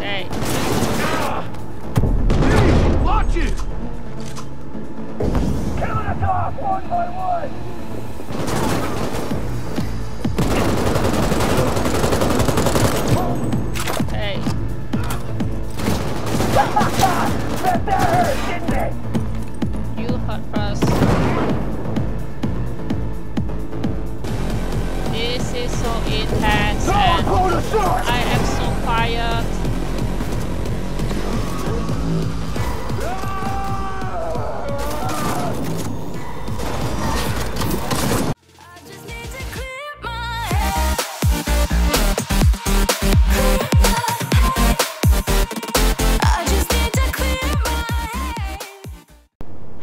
Hey. Hey, watch it! Killing us off one by one! That hurt, didn't it? You hurt us. This is so intense, and I am so tired.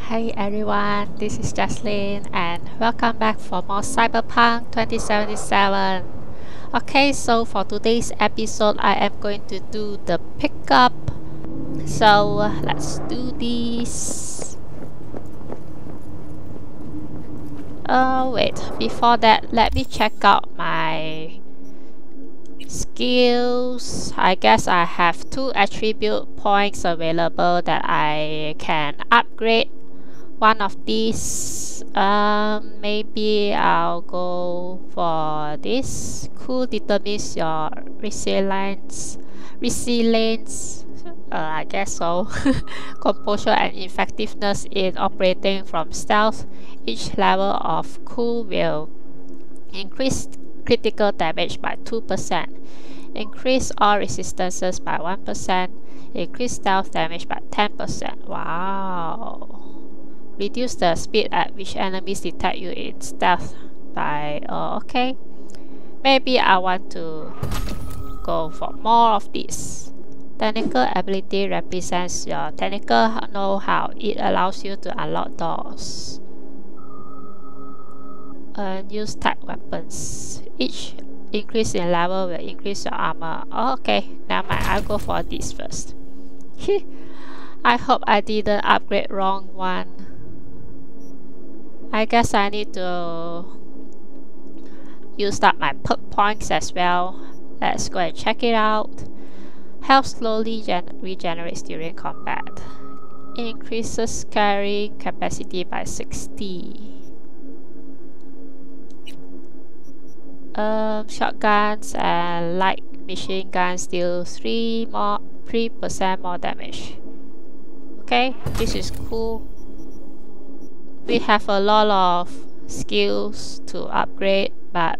Hey everyone, this is Jesslynn and welcome back for more Cyberpunk 2077. Okay, so for today's episode, I am going to do the pickup. So let's do this. Wait, before that, let me check out my skills. I guess I have 2 attribute points available that I can upgrade. One of these, maybe I'll go for this. Cool determines your resilience, I guess so, composure and effectiveness in operating from stealth. Each level of cool will increase critical damage by 2%, increase all resistances by 1%, increase stealth damage by 10%. Wow. Reduce the speed at which enemies detect you in stealth by... okay. Maybe I want to go for more of this. Technical ability represents your technical know-how. It allows you to unlock doors and use type weapons. Each increase in level will increase your armor. Okay, never mind. I'll go for this first. I hope I didn't upgrade wrong one. I guess I need to use up my perk points as well. Let's go and check it out. Health slowly regenerates during combat. Increases carrying capacity by 60. Shotguns and light machine guns deal 3% more damage. Okay, this is cool. We have a lot of skills to upgrade, but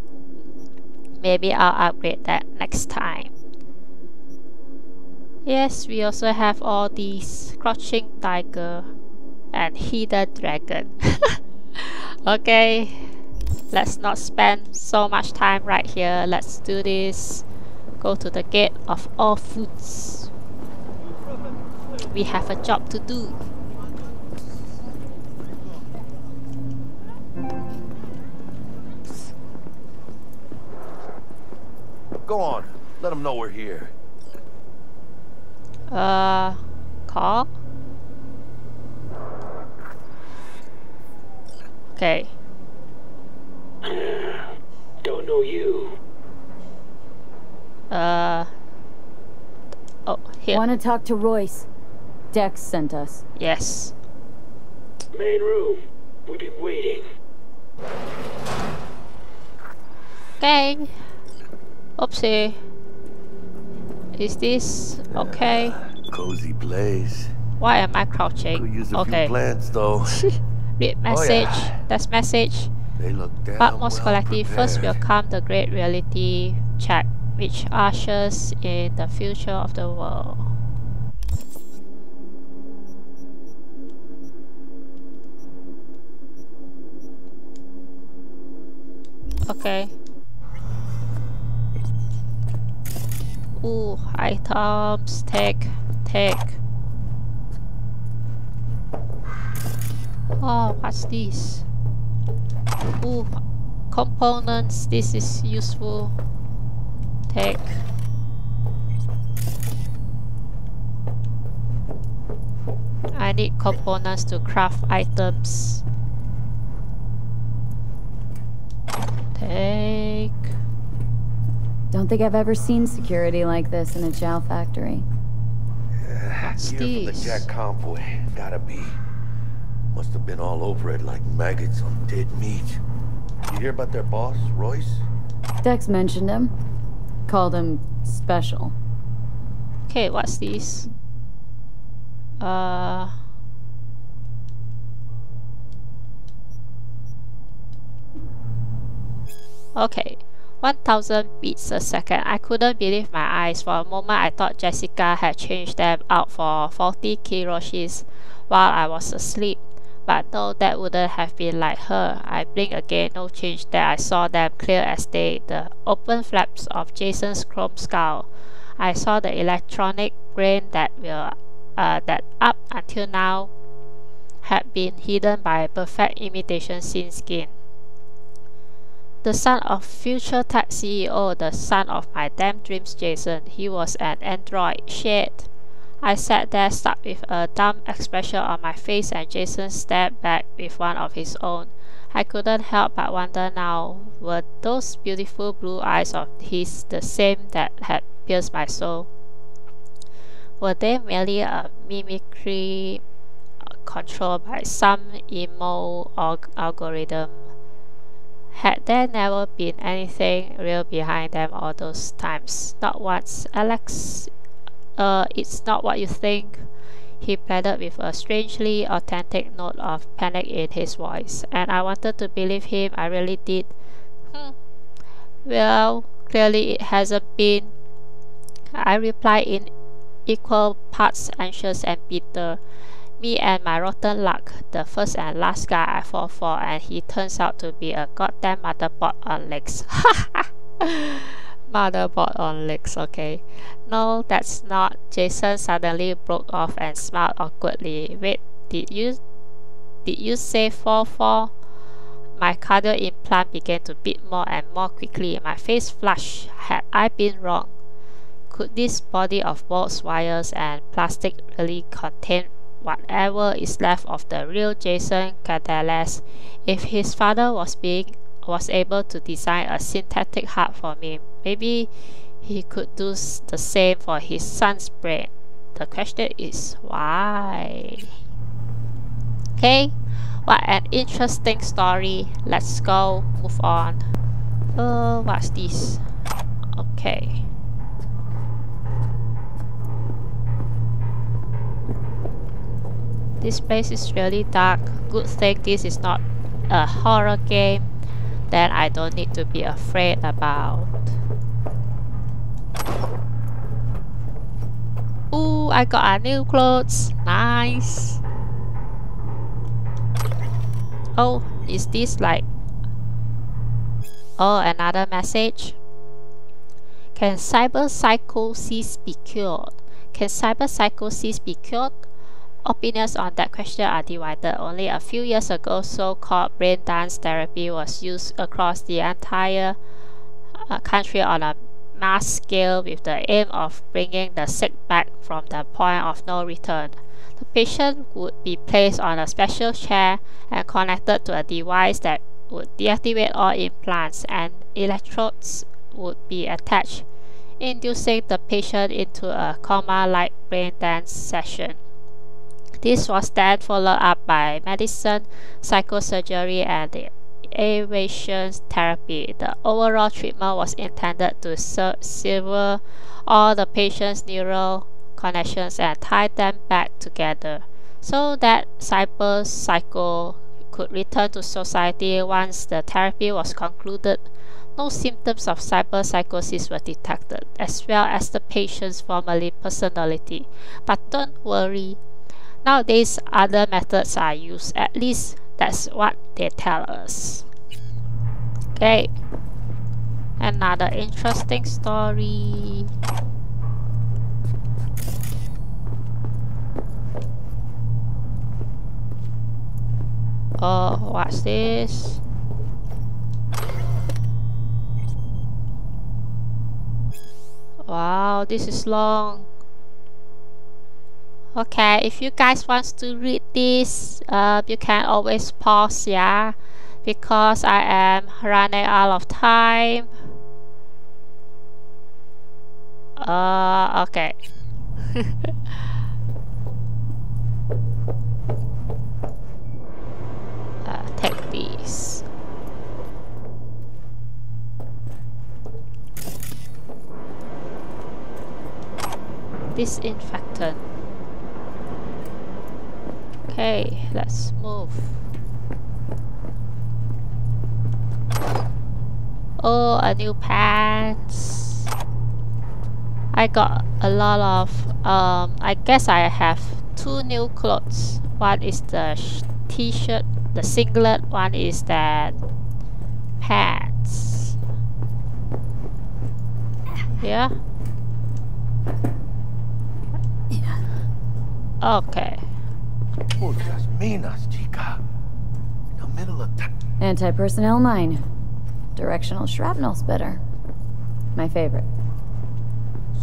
maybe I'll upgrade that next time. Yes, we also have all these Crouching Tiger and Hidden Dragon. Okay, let's not spend so much time right here. Let's do this. Go to the gate of All Foods. We have a job to do. Go on. Let them know we're here. Call? Okay. Don't know you. Oh, here. Want to talk to Royce. Dex sent us. Yes. Main room. We've been waiting. Okay. Oopsie. Is this okay? Cozy place. Why am I crouching? Could use a few plants, though. Read message. Oh, yeah. That's message. They look damn Utmost well Collective prepared. First will come the Great Reality Check, which ushers in the future of the world. Okay. Ooh, items, take. Oh, what's this? Ooh, components, this is useful. Take. I need components to craft items. Take. Don't think I've ever seen security like this in a chow factory. Gear from the Jack Convoy. Gotta be. Must have been all over it like maggots on dead meat. You hear about their boss, Royce? Dex mentioned him. Called him special. Okay, what's these? Okay. 1,000 beats a second. I couldn't believe my eyes. For a moment, I thought Jessica had changed them out for 40 Kiroshis while I was asleep. But no, that wouldn't have been like her. I blinked again, no change there. I saw them clear as day, the open flaps of Jason's chrome skull. I saw the electronic brain that up until now had been hidden by a perfect imitation sin skin. The son of future tech CEO, the son of my damn dreams, Jason. He was an android. Shit. I sat there stuck with a dumb expression on my face, and Jason stared back with one of his own. I couldn't help but wonder now, were those beautiful blue eyes of his the same that had pierced my soul? Were they merely a mimicry controlled by some emo algorithm? Had there never been anything real behind them all those times? Not once, Alex. It's not what you think, he pleaded with a strangely authentic note of panic in his voice, and I wanted to believe him. I really did. Well, clearly it hasn't been, I replied in equal parts anxious and bitter. Me and my rotten luck, the first and last guy I fall for, and he turns out to be a goddamn motherboard on legs. Motherboard on legs, okay. No, that's not. Jason suddenly broke off and smiled awkwardly. Wait, did you say 4-4? My cardiac implant began to beat more and more quickly. My face flushed. Had I been wrong? Could this body of bolts, wires, and plastic really contain whatever is left of the real Jason Cadellas? If his father was able to design a synthetic heart for me, maybe he could do the same for his son's brain. The question is why? Okay, what an interesting story. Let's go, move on. What's this? Okay. This place is really dark. Good thing this is not a horror game. Then I don't need to be afraid about. Ooh, I got a new clothes. Nice. Oh, is this like... Oh, another message. Can cyberpsychosis be cured? Can cyberpsychosis be cured? Opinions on that question are divided. Only a few years ago, so-called brain dance therapy was used across the entire country on a mass scale with the aim of bringing the sick back from the point of no return. The patient would be placed on a special chair and connected to a device that would deactivate all implants, and electrodes would be attached, inducing the patient into a coma-like brain dance session. This was then followed up by medicine, psychosurgery, and the aeration therapy. The overall treatment was intended to sever all the patient's neural connections and tie them back together, so that cyberpsycho could return to society once the therapy was concluded. No symptoms of cyberpsychosis were detected, as well as the patient's formerly personality. But don't worry. Nowadays, other methods are used. At least that's what they tell us. Okay, another interesting story. Oh, what's this? Wow, this is long. Okay, if you guys want to read this, you can always pause, yeah, because I am running out of time. Okay. Tech piece. Disinfectant. Okay, let's move. Oh, a new pants. I got a lot of I guess I have two new clothes. One is the t-shirt, the singlet, one is the pants. Yeah. Okay. Anti-personnel mine. Directional shrapnel spitter. My favorite.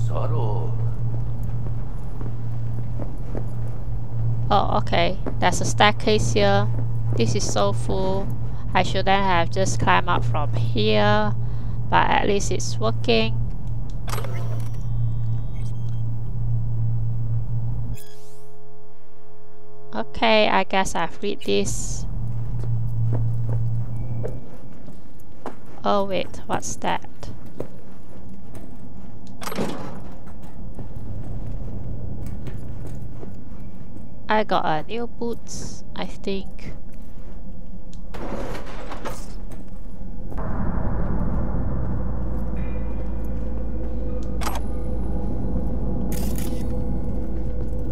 Sorrow. Oh, okay. There's a staircase here. This is so full. I shouldn't have just climbed up from here, but at least it's working. Okay, I guess I've read this. Oh wait, what's that? I got a new boots, I think.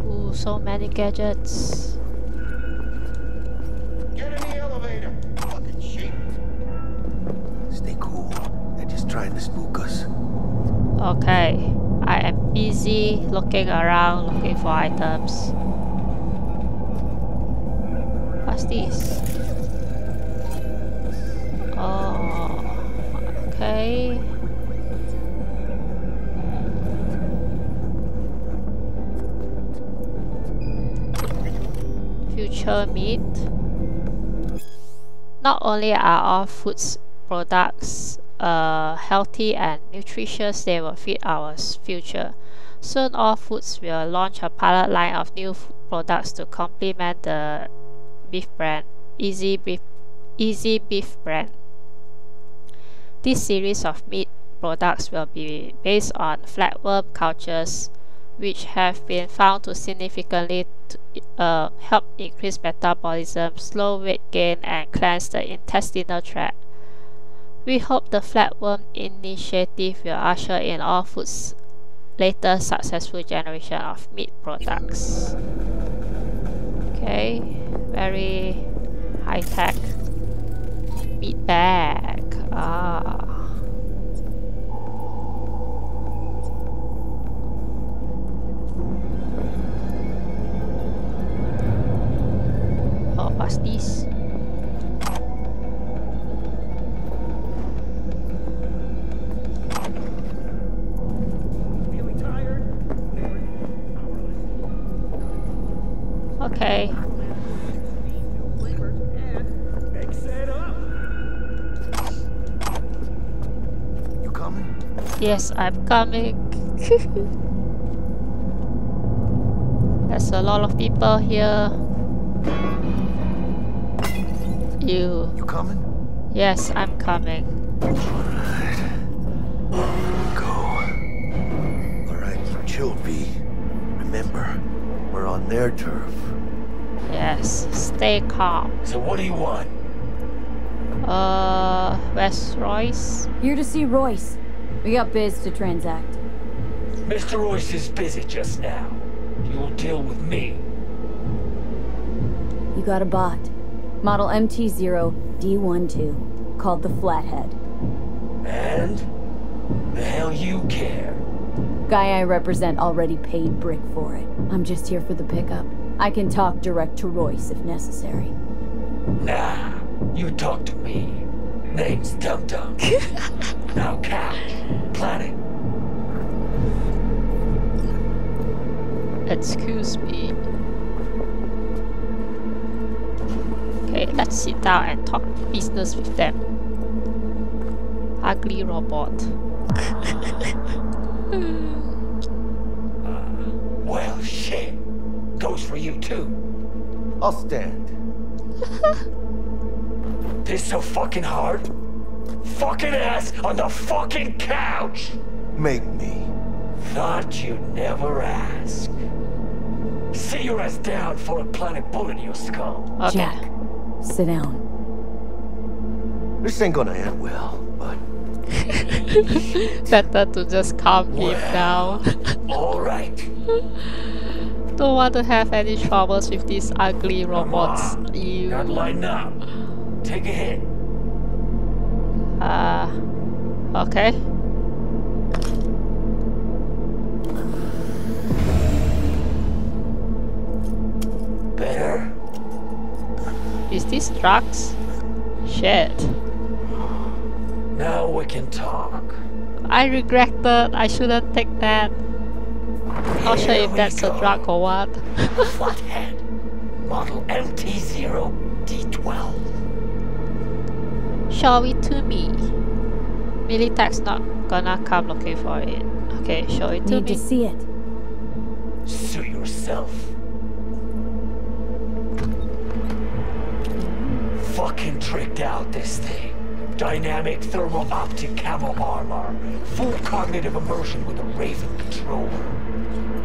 Ooh, so many gadgets. Get in the elevator, fucking sheep. Stay cool. They're just trying to spook us. Okay, I am busy looking around, looking for items. What's this? Oh, okay. Future meat. Not only are all foods products healthy and nutritious, they will feed our future. Soon, All Foods will launch a pilot line of new products to complement the beef brand, Easy Beef brand. This series of meat products will be based on flatworm cultures, which have been found to significantly help increase metabolism, slow weight gain, and cleanse the intestinal tract. We hope the flatworm initiative will usher in All Foods' later successful generation of meat products. Okay. Very high-tech meat bag. Ah. Oh, what's this? Feeling tired? Okay. Yes, I'm coming. There's a lot of people here. You coming? Yes, I'm coming. Alright. Go. Alright, you chill, B. Remember, we're on their turf. Yes, stay calm. So what do you want? Where's Royce? Here to see Royce. We got biz to transact. Mr. Royce is busy just now. You'll deal with me. You got a bot. Model MT0 D12. Called the Flathead. And? The hell you care? Guy I represent already paid brick for it. I'm just here for the pickup. I can talk direct to Royce if necessary. Nah, you talk to me. Name's Dum Dum. Now couch. Planet. Excuse me. Okay, let's sit down and talk business with them. Ugly robot. goes for you too. I'll stand. This so fucking hard? Fucking ass on the fucking couch! Make me. Thought you'd never ask. Sit your ass down for a planet bullet in your skull. Okay. Jack, sit down. This ain't gonna end well, but... Better to just calm him down. Alright. Don't want to have any troubles with these ugly robots. You got lined up. Take a hit. Okay. Better. Is this drugs? Shit. Now we can talk. I regret that. I shouldn't take that. Not sure if that's a drug or what. Flathead. Model MT0 D12. Show it to me. Militech's not gonna come looking for it. Okay, show it to me. Need to see it. Sue yourself. Fucking tricked out this thing. Dynamic thermal optic camo armor. Full cognitive immersion with a Raven controller.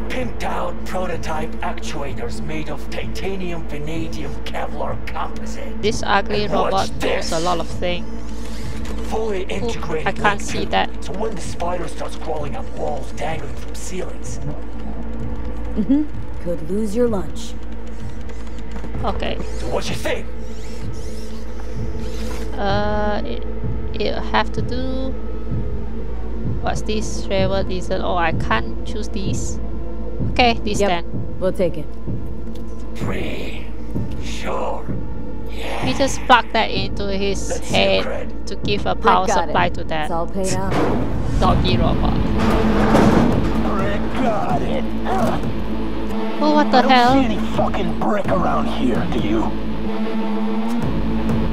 Pimped out prototype actuators made of titanium, vanadium, Kevlar composite. This ugly robot does a lot of things. Fully integrated. Ooh, I can't see that. So when the spider starts crawling up walls, dangling from ceilings. Could lose your lunch. Okay. So what you think? It'll have to do. What's this? Travel diesel. Oh, I can't choose these. Okay, this then. We'll take it. Free. Sure. Yeah. We just plug that into his head to give a power supply to that. It's all paid out. Doggy robot. Got it. Oh, what the hell? I don't see any fucking brick around here, do you?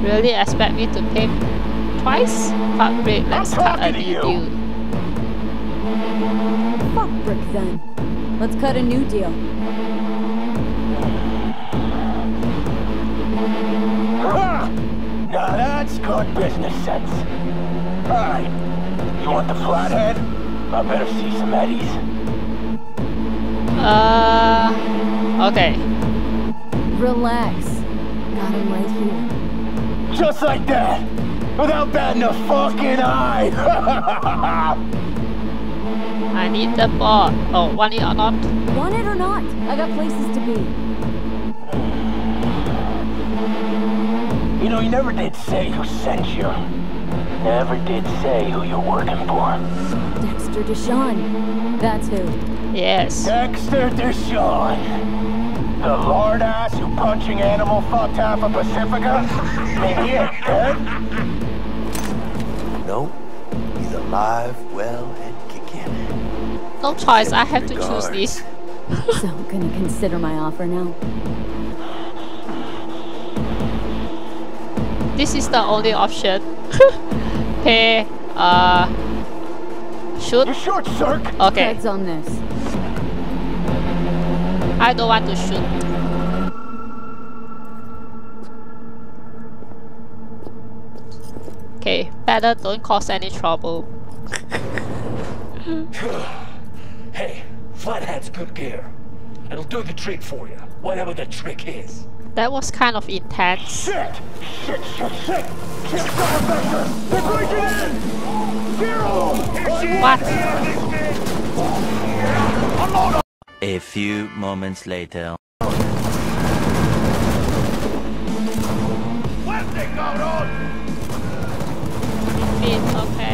Really expect me to pay twice? Fuck brick, let's cut a new deal. Fuck brick then. Let's cut a new deal. Now that's good business sense. Alright, you want the flathead? I better see some eddies. Okay. Relax. Got him right here. Just like that! Without batting a fucking eye! I need the ball. Oh, want it or not? Want it or not? I got places to be. You know, you never did say who sent you. Never did say who you're working for. Dexter Deshaun. That's who. Yes. Dexter Deshaun. The lord ass who punching animal fucked half of Pacifica? Ain't he dead? Nope. He's alive, well, and kicking. No choice, I have to choose this. So I'm gonna consider my offer now. This is the only option. Hey, shoot. You're short, sir. Okay. Heads on this. I don't want to shoot. Okay, better don't cause any trouble. Hey, Flathead's good gear. It'll do the trick for you, whatever the trick is. That was kind of intense. Shit! Shit, shit, shit! Can't stop a vector! They're breaking in! Zero! What? Unload! A few moments later. Where's they going on? Okay.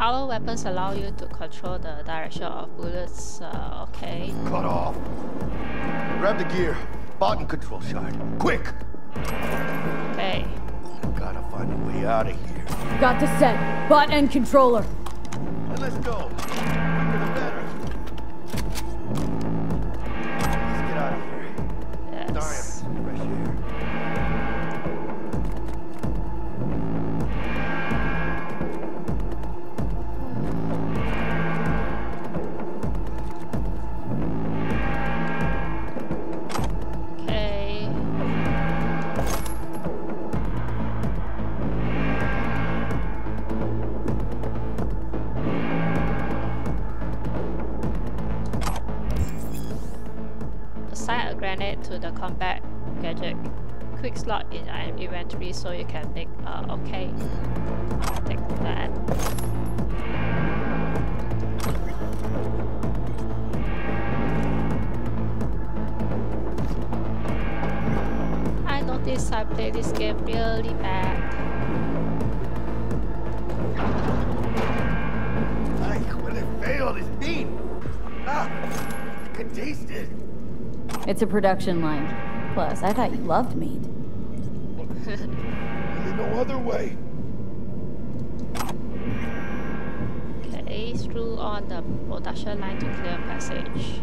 Hollow weapons allow you to control the direction of bullets. Okay. Cut off. Grab the gear. Button control shard. Quick! Okay. We've gotta find a way out of here. Got the set. Bot and controller. And let's go. The quicker the better. Let's get out of here. Yes. Damn. Fresh to the combat gadget. Quick slot in item inventory so you can make okay. I'll take that. I noticed I played this game really bad. Like when it failed, it's mean. Ah, I could taste it. It's a production line. Plus, I thought you loved meat. There's no other way. Okay, through on the production line to clear passage.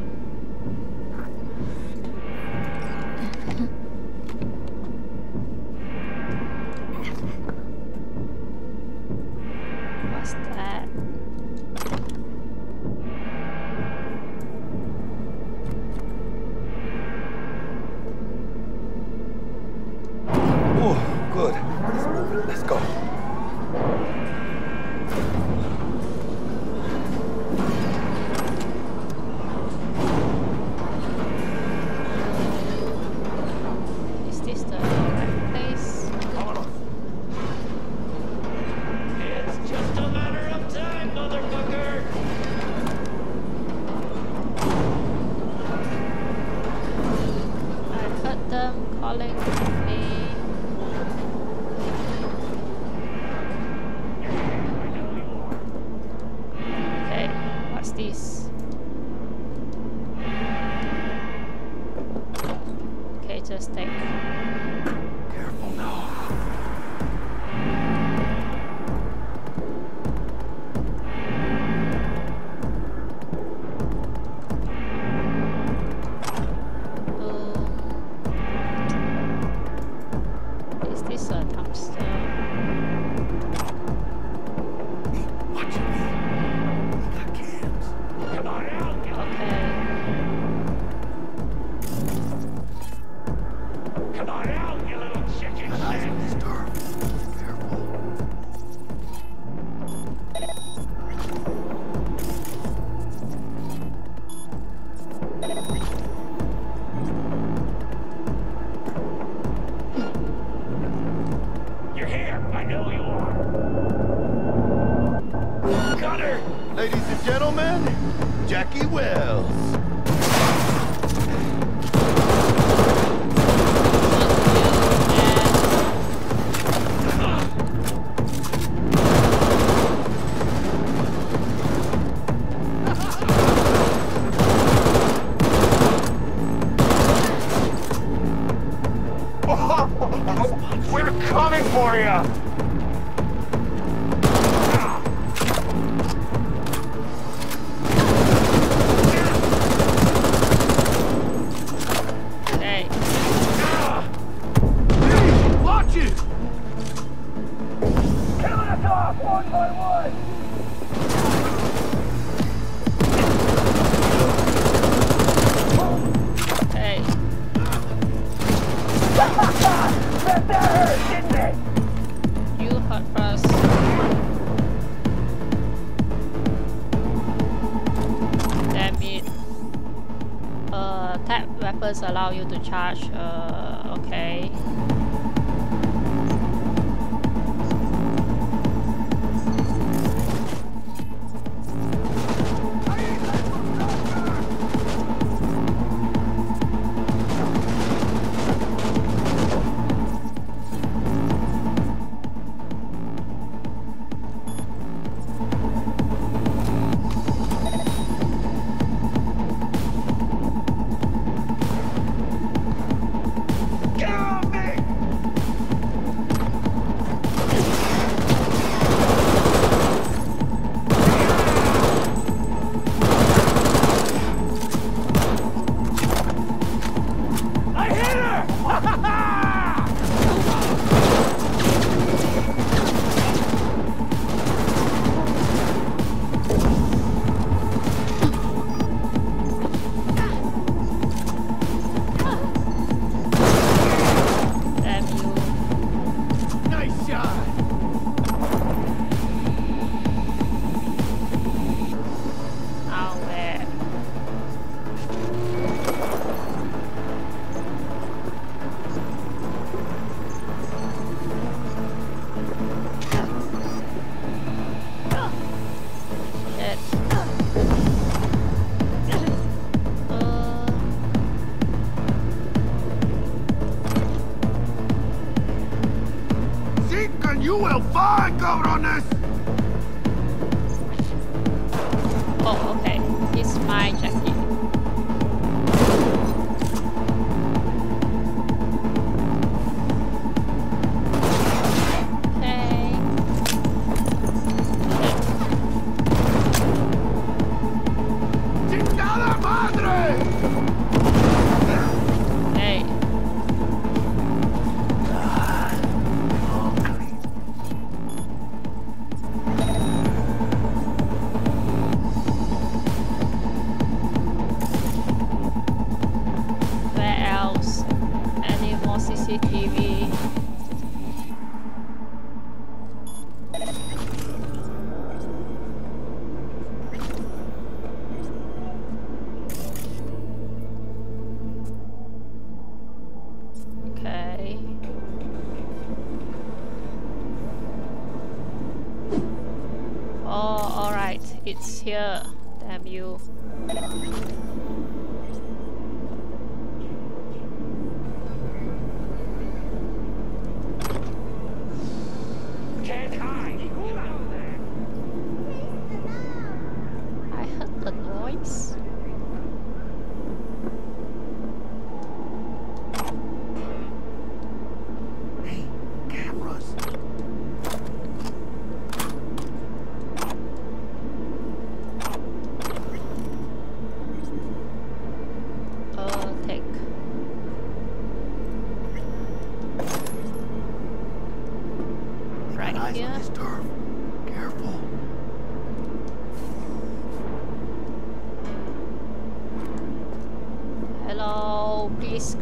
Allow you to charge, okay. my cover on this! Oh, okay. He's my Jackie. Here, damn you. Can't hide. I heard the noise. Hey, cameras.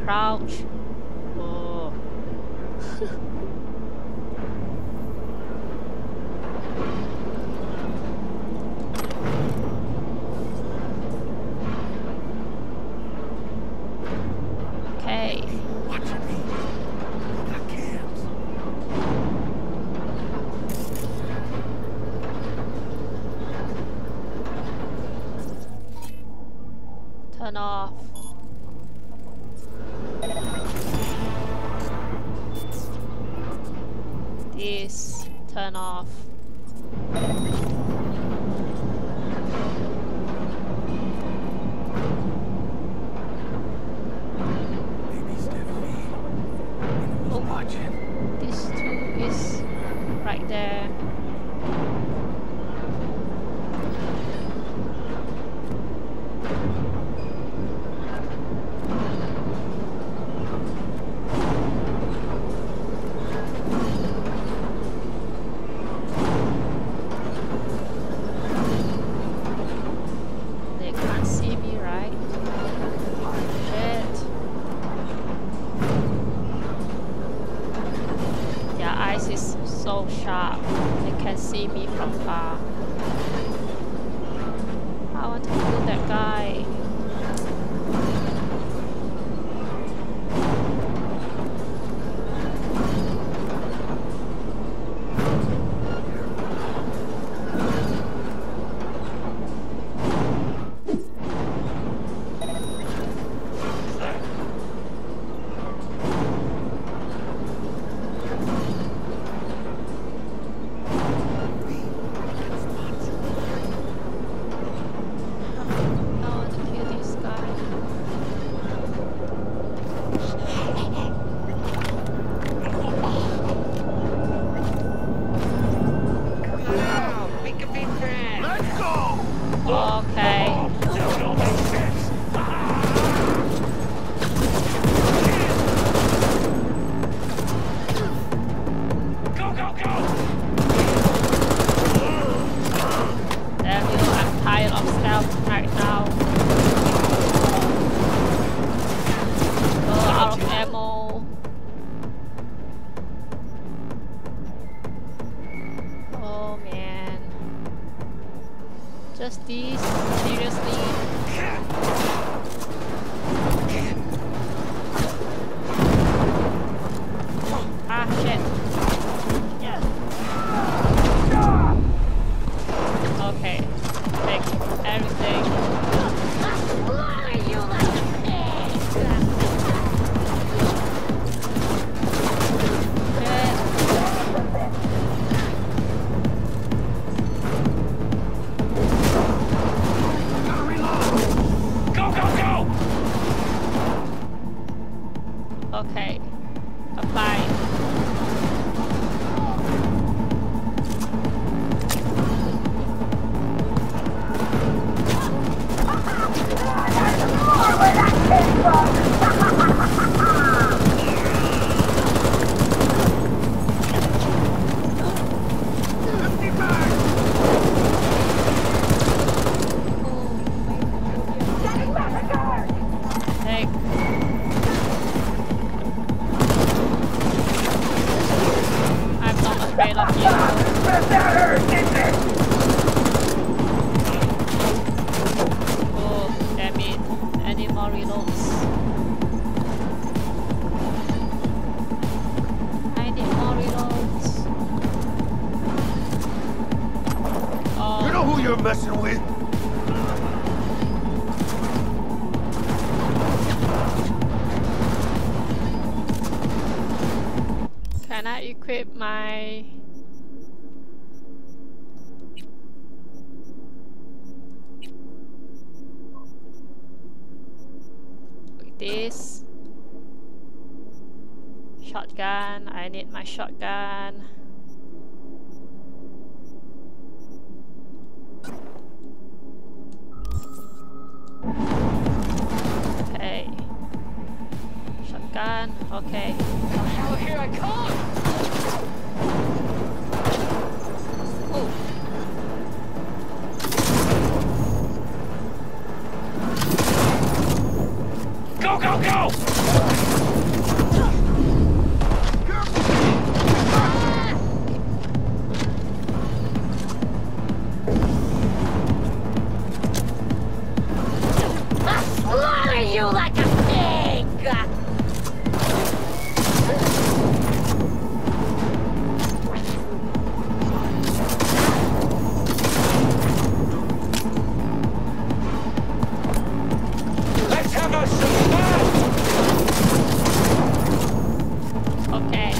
Crouch. Oh. Okay. Watch me. I can't. Turn off. Turn off. Oh, this too is right there. But that hurt, didn't it? Messing with. Can I equip my this shotgun? I need my shotgun. Okay. Shotgun. Okay. Oh, here I come! Oh. Go, go, go! You like a pig! Let's have us some fun! Okay.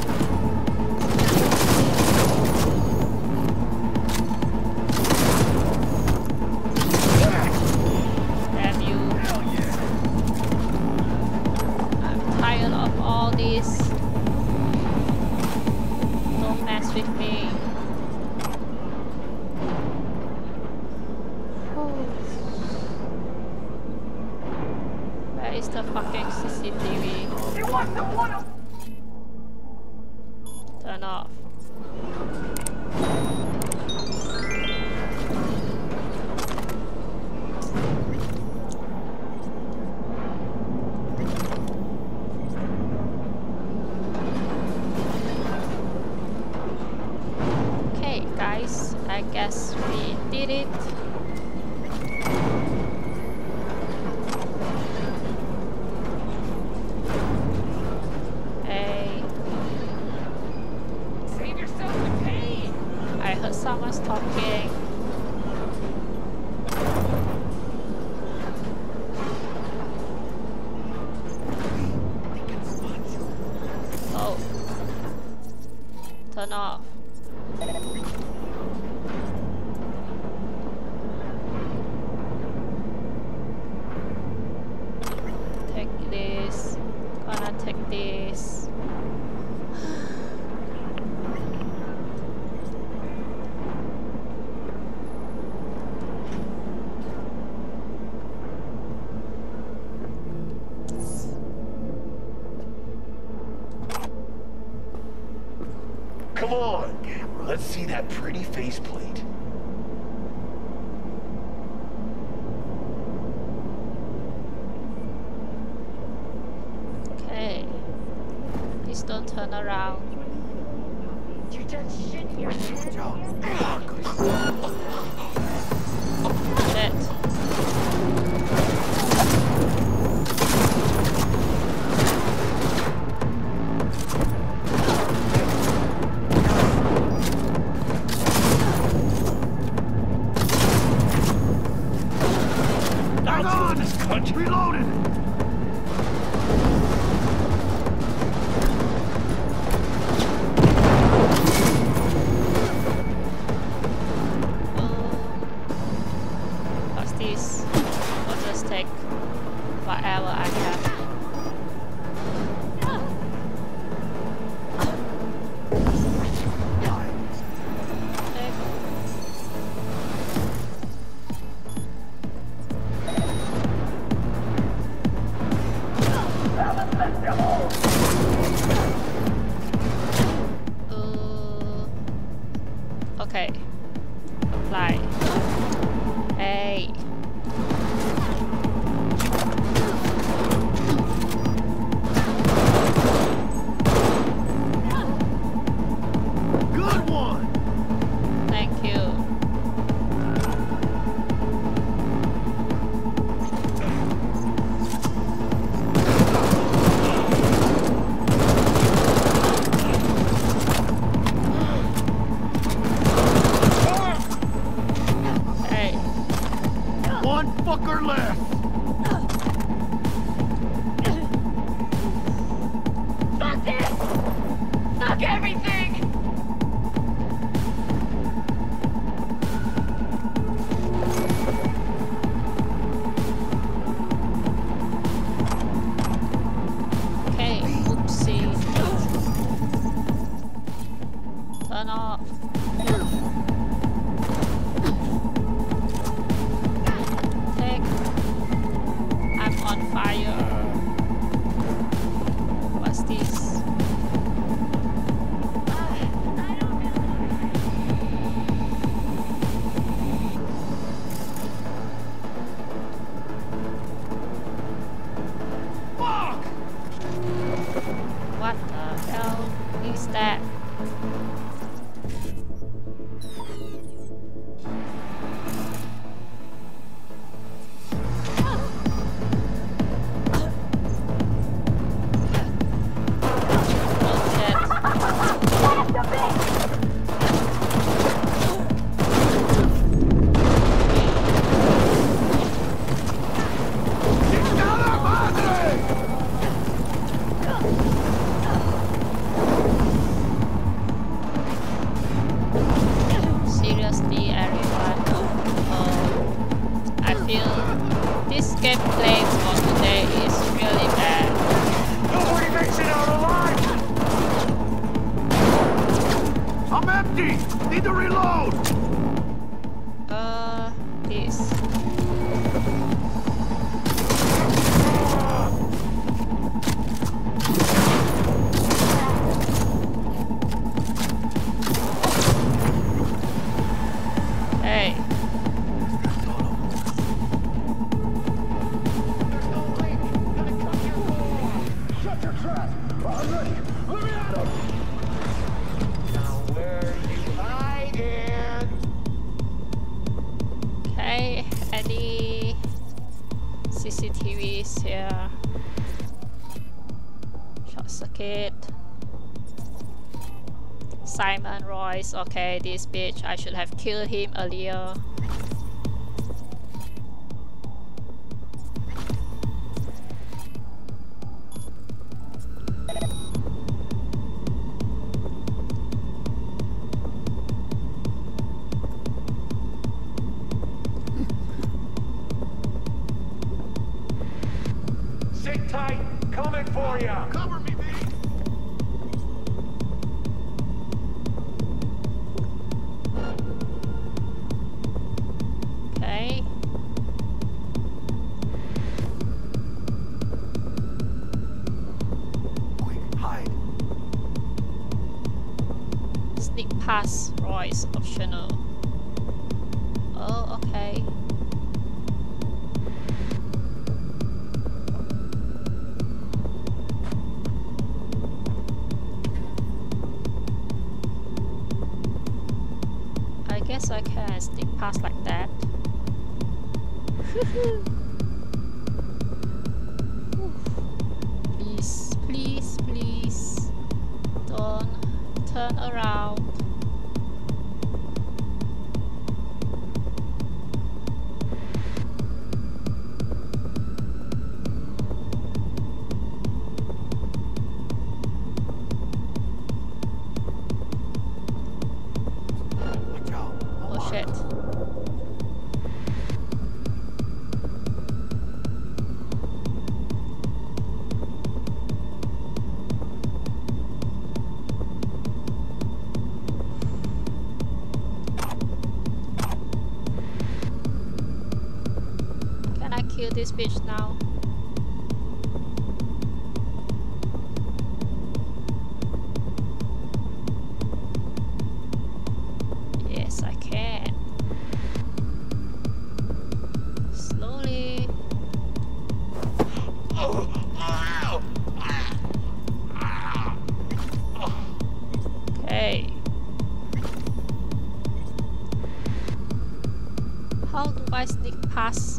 Come on, let's see that pretty faceplate. Okay. Please don't turn around. You done shit here. Good one! or less. Fuck this! Fuck everything! Okay, oopsie. Turn off. Simon Royce, okay, this bitch, I should have killed him earlier. This bitch now. Yes, I can. Slowly. Okay. How do I sneak past?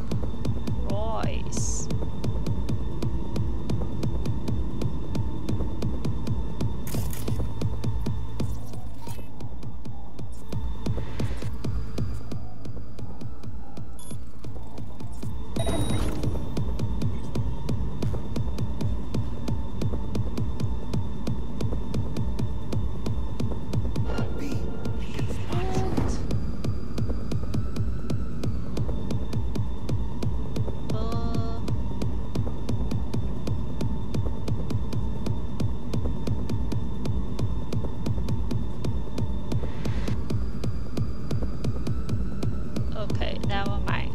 Okay, never mind.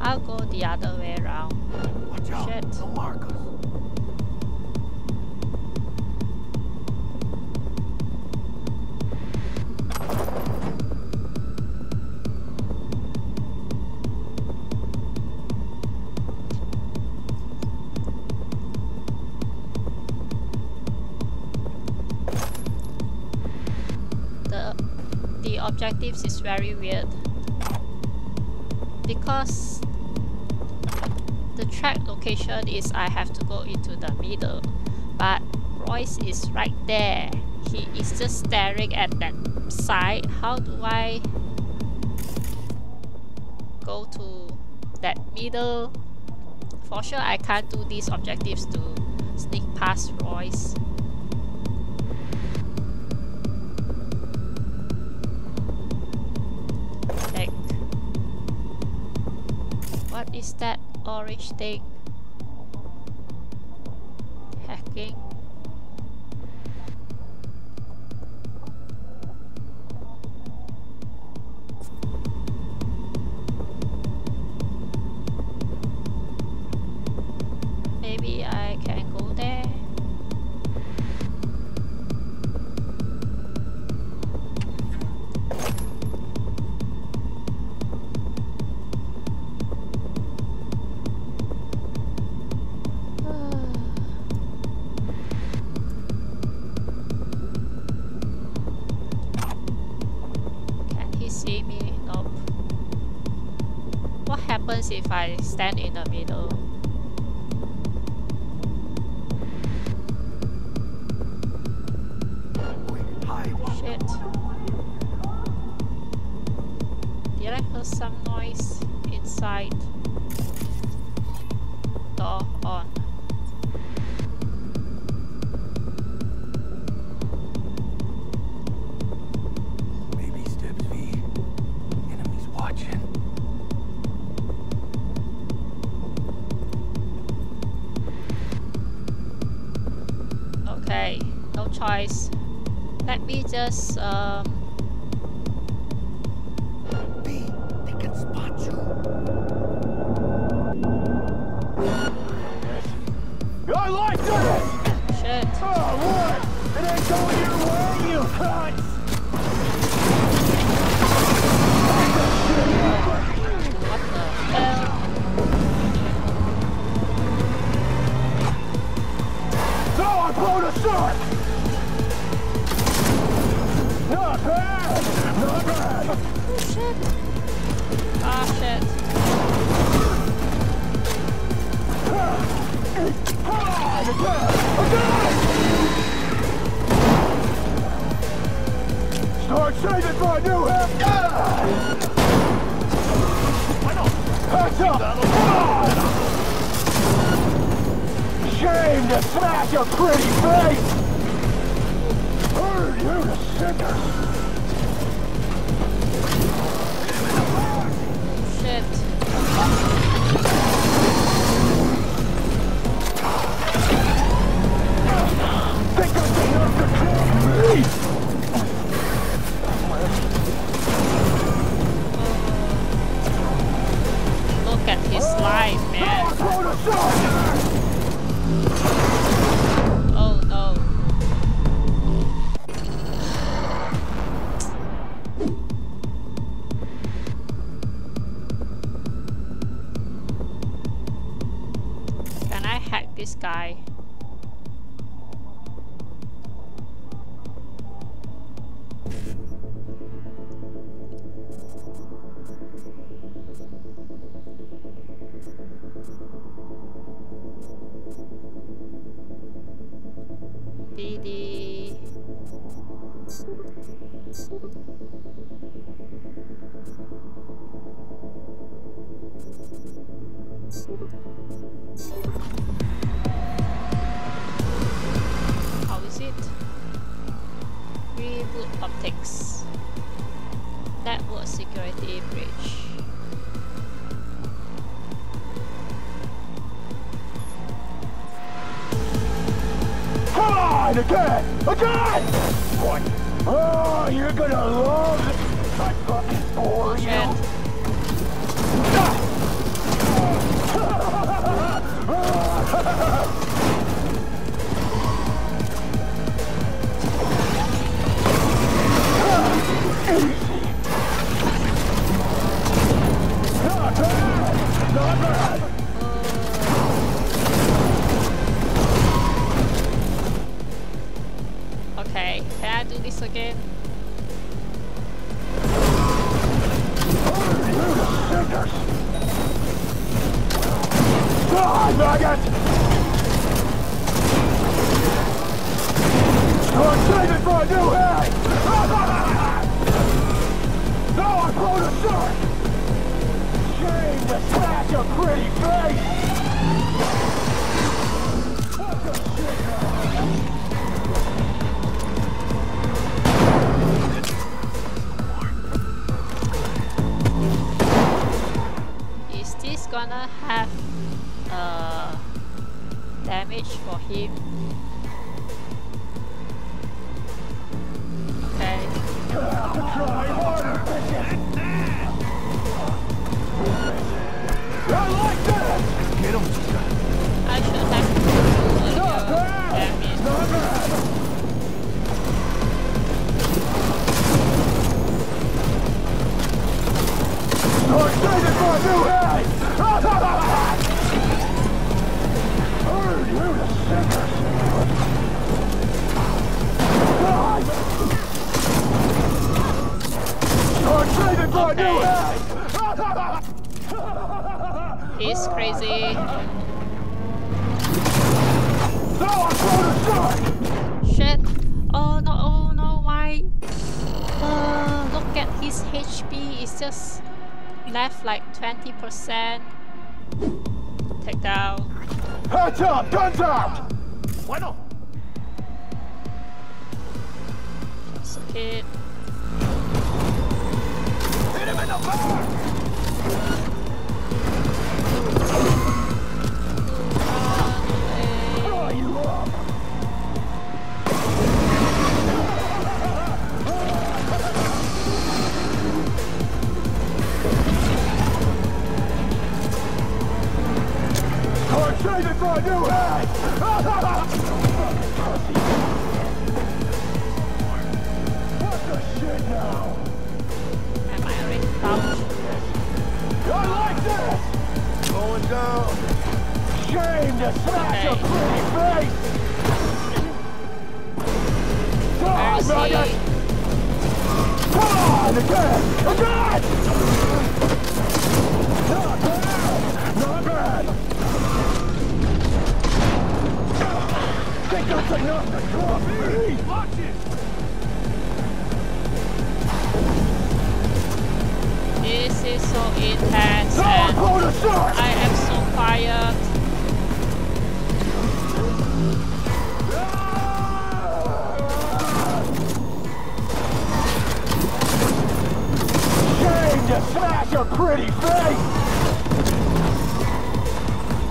I'll go the other way around. Watch out. Shit. Don't mark us. The objectives is very weird, because the track location is I have to go into the middle, but Royce is right there. He is just staring at that side. How do I go to that middle? For sure I can't do these objectives to sneak past Royce. What is that orange thing? Hacking. Maybe I can go there. If I stand in the middle, shit! Did I hear some noise inside? Door on. Maybe steps V. Enemies watching. Choice. Let me just B, they can spot you. I like this! Shit. Oh what? It ain't going your way, you cunts! What the hell? No, I blowed a shot! Not bad! Not bad! Oh shit! Ah shit! Start saving my new hat! Packed up! Shame to smack a pretty face! You the center. Shit. They got the nerve to kill me. Look at his life, man. Oh no. This guy. Didi. Optics. Network security breach. Come on, again! Again! What? Oh, you're gonna love it! I fucking bore you! shark! Shame to smash a pretty face! What the shit? Is this gonna have damage for him? Like 20%. Take down. Heads up! Guns out! Bueno! Just a kid. Hit him in the back! For a new head! What the shit now? Am I already out? I like this! Going down! Shame to smash a pretty face! Come on, brother! Come on! Again! Again! Not bad! Not bad! I think that's enough to drop me! Watch it! This is so intense and I am so tired. Shame to smash a pretty face!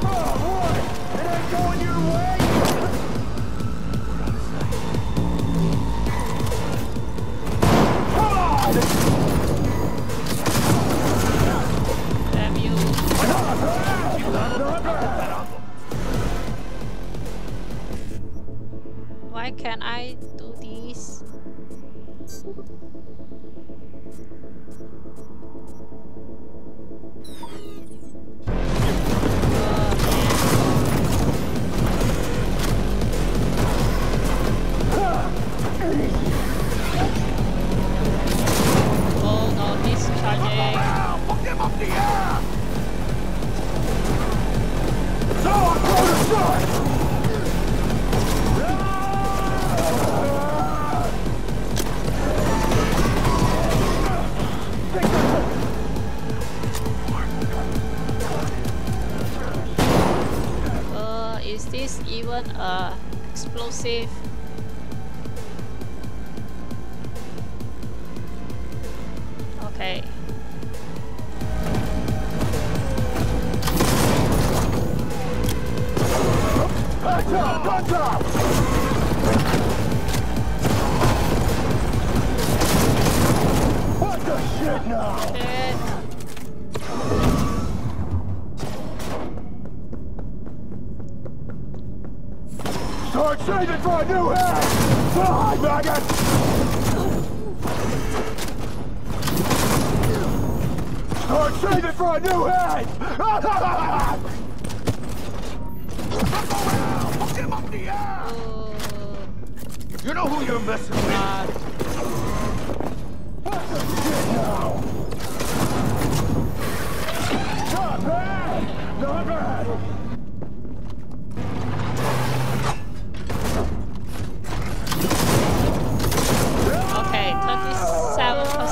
Oh boy! It ain't going your way! Why can't I do this? Oh no, he's charging. Fuck him up the air! So I'm going to start! Is this even a explosive? Okay. Guns up! Guns up! What the shit now? Shit. Start saving for a new head! Die, maggot! Start saving for a new head! Fuck him up the air! You know who you're messing with! What the shit now? Not bad! Not bad! Okay, 37%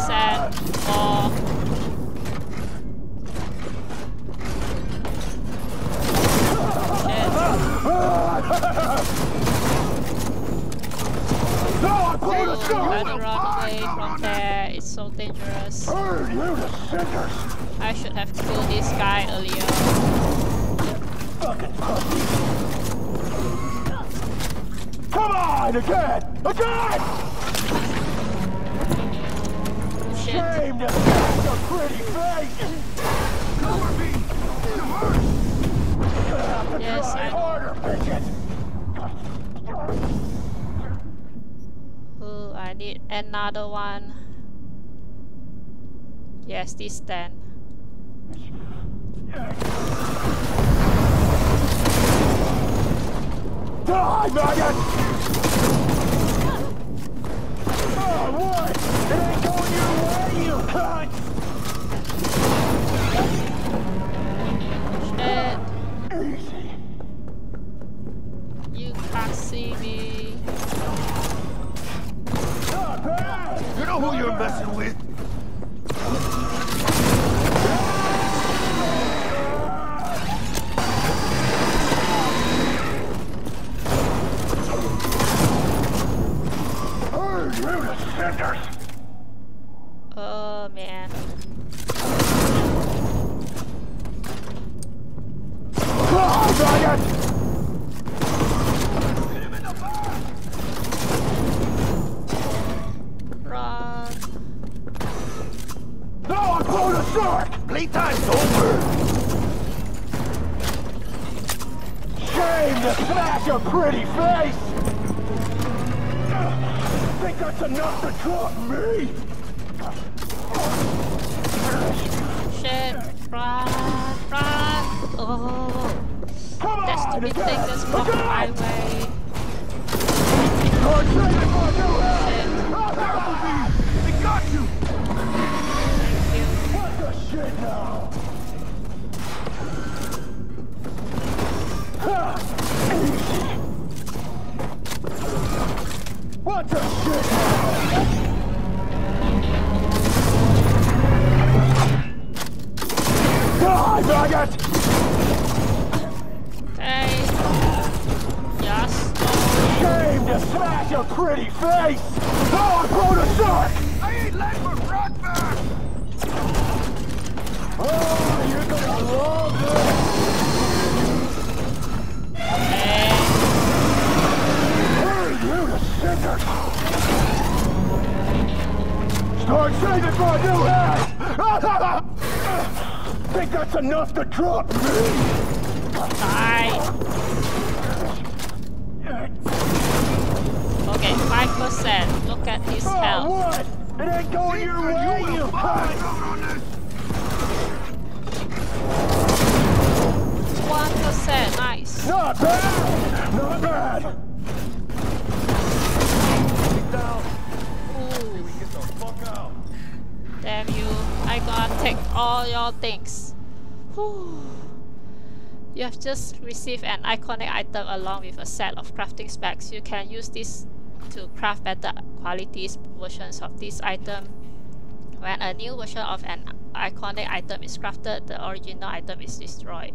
for rather run away from there, it's so dangerous. I should have killed this guy earlier. Come on, again! Again! Shame to catch a pretty face! Cover me! It hurts! Gonna have to try harder, pigeon! Oh, I need another one. Yes, this 10. Die, maggot! Oh, what? It ain't going your way, you cunt! Shit. You can't see me. You know who you're messing with? Burn you to cinders! Oh, man. Oh, playtime's over! Shame to smash a pretty face! Think that's enough to drop me? Shit, run! Oh! That stupid thing that's blocking my way! Shit! They got you! Shit now! What the shit now? Die, maggot! Hey! Yes! Shame to smash a pretty face! Oh, I brought a shark! I ain't left for breakfast! Oh, you're gonna love this! Hey! Hurry, you to cinders! Start saving my new ass! Think that's enough to drop me? Okay, 5%. Look at his health. What? It ain't going your way, you cunt! 1%, nice. Not bad! Not bad! Ooh. Damn you. I gotta take all your things. Whew. You have just received an iconic item along with a set of crafting specs. You can use this to craft better quality versions of this item. When a new version of an iconic item is crafted, the original item is destroyed.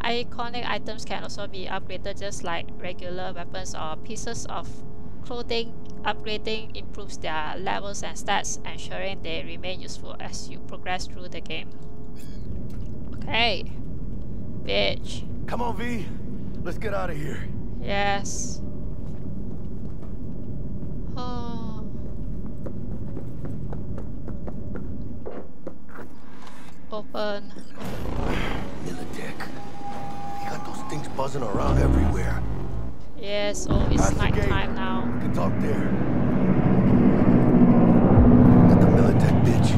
Iconic items can also be upgraded just like regular weapons or pieces of clothing. Upgrading improves their levels and stats, ensuring they remain useful as you progress through the game. Okay. Bitch. Come on, V. Let's get out of here. Yes. Oh. Open. Militech. Things buzzing around everywhere. Yes, oh, it's nighttime now. We can talk there. At the Militech, bitch.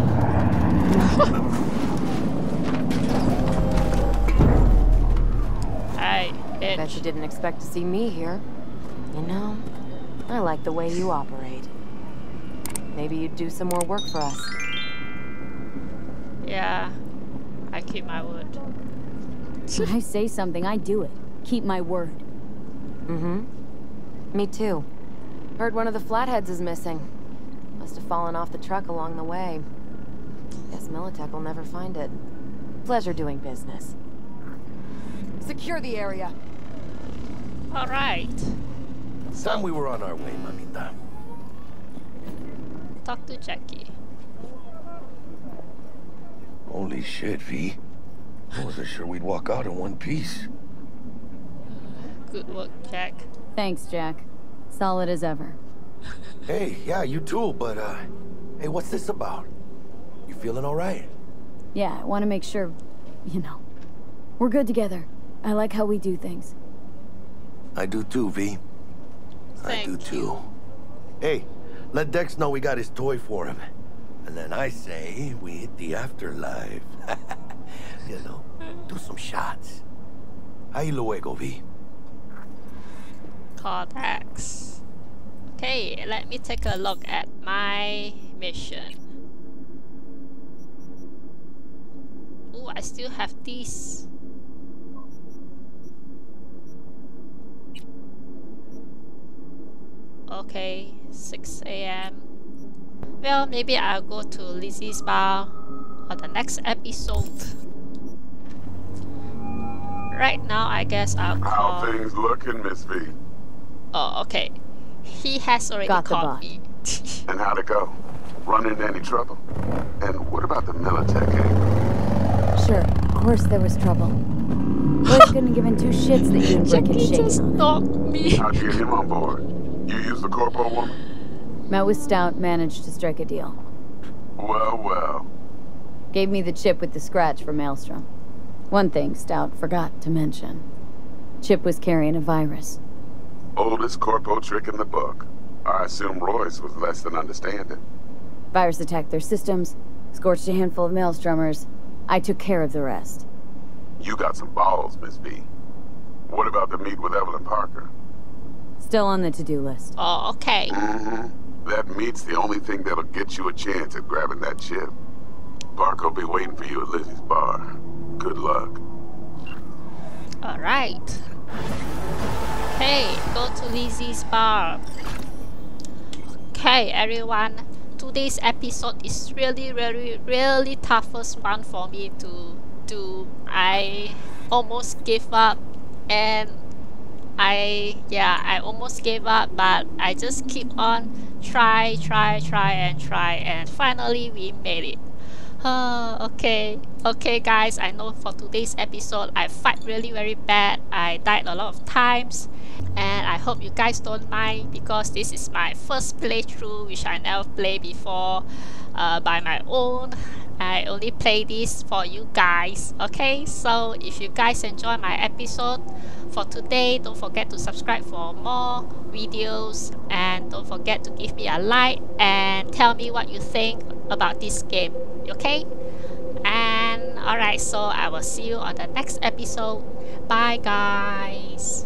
Hey, bitch. Bet you didn't expect to see me here. You know, I like the way you operate. Maybe you'd do some more work for us. Yeah, I keep my word. When I say something, I do it. Keep my word. Mm-hmm. Me too. Heard one of the Flatheads is missing. Must have fallen off the truck along the way. Guess Militech will never find it. Pleasure doing business. Secure the area. All right. Time we were on our way, Mamita. talk to Jackie. Holy shit, V. I wasn't sure we'd walk out in one piece. Good work, Jack. Thanks, Jack. Solid as ever. Hey, yeah, you too, but, hey, what's this about? You feeling all right? Yeah, I want to make sure, you know, we're good together. I like how we do things. I do too, V. I do too. Hey, let Dex know we got his toy for him. And then I say we hit the afterlife. You know, do some shots. Ahí luego, V. Call Dex. Okay, let me take a look at my mission. Ooh, I still have these. Okay, 6 AM. Well, maybe I'll go to Lizzie's bar on the next episode. Right now, I guess I'll call... How things looking, Miss V? Oh, okay. He has already called me. And how'd it go? Run into any trouble? And what about the Militech angle? Sure, of course there was trouble. Royce couldn't give in two shits that you didn't break and shake. Just knocked me. How'd you get him on board? You used the corpo woman? Met with Stout, managed to strike a deal. Well, well. Gave me the chip with the scratch for Maelstrom. One thing Stout forgot to mention. Chip was carrying a virus. Oldest corpo trick in the book. I assume Royce was less than understanding. Virus attacked their systems, scorched a handful of Maelstromers. I took care of the rest. You got some balls, Miss B. What about the meet with Evelyn Parker? Still on the to-do list. Oh, okay. Mm-hmm. That meet's the only thing that'll get you a chance at grabbing that chip. Parker'll be waiting for you at Lizzie's bar. Good luck. All right. Hey, go to Lizzie's bar. Okay, everyone. Today's episode is really toughest one for me to do. I almost gave up, and I almost gave up, but I just keep on try, and finally we made it. Okay guys, I know for today's episode I fight really bad. I died a lot of times, and I hope you guys don't mind because this is my first playthrough, which I never played before by my own. I only play this for you guys. Okay, so if you guys enjoy my episode for today, don't forget to subscribe for more videos, and don't forget to give me a like and tell me what you think about this game. Okay, and alright, so I will see you on the next episode. Bye guys.